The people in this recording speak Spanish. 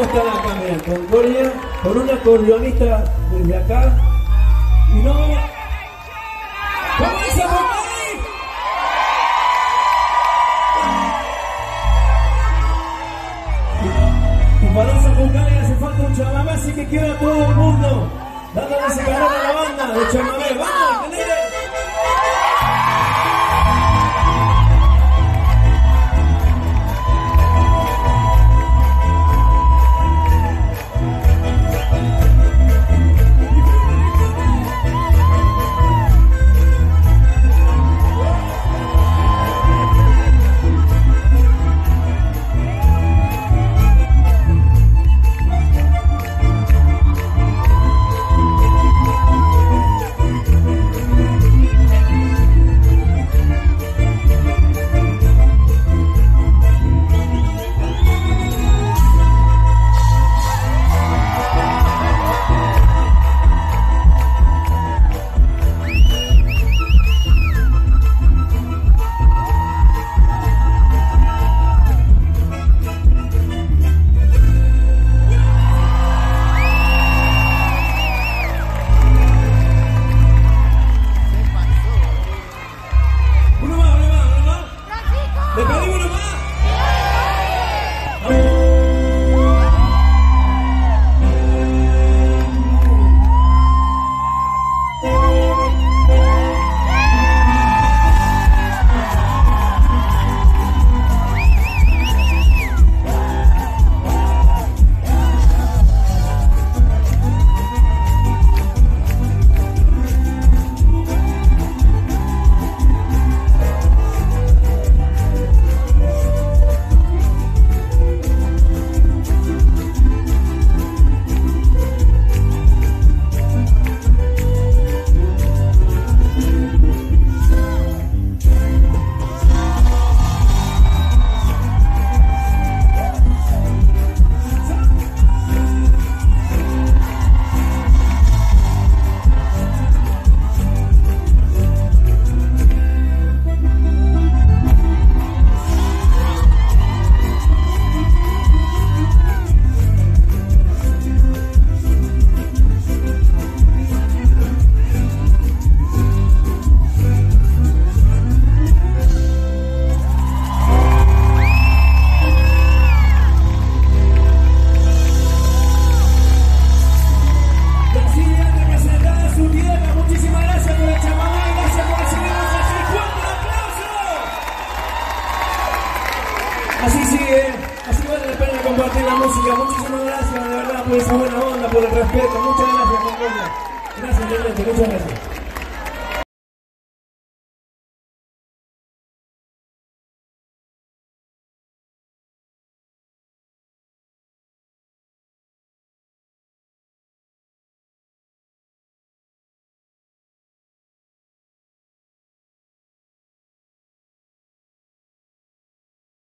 cómo está la Cámara de Concordia, con un acordeonista desde acá, y no... ¡Vamos a votar! Y para esa Concordia hace falta un chamamé, así que quiero a todo el mundo dándole ese calor a la banda de chamamé. ¡Vamos, Canela! Muchísimas gracias, de verdad, por esa buena onda, por el respeto. Muchas gracias, Concordia. Gracias, realmente, muchas gracias.